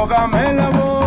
Ahógame la voz.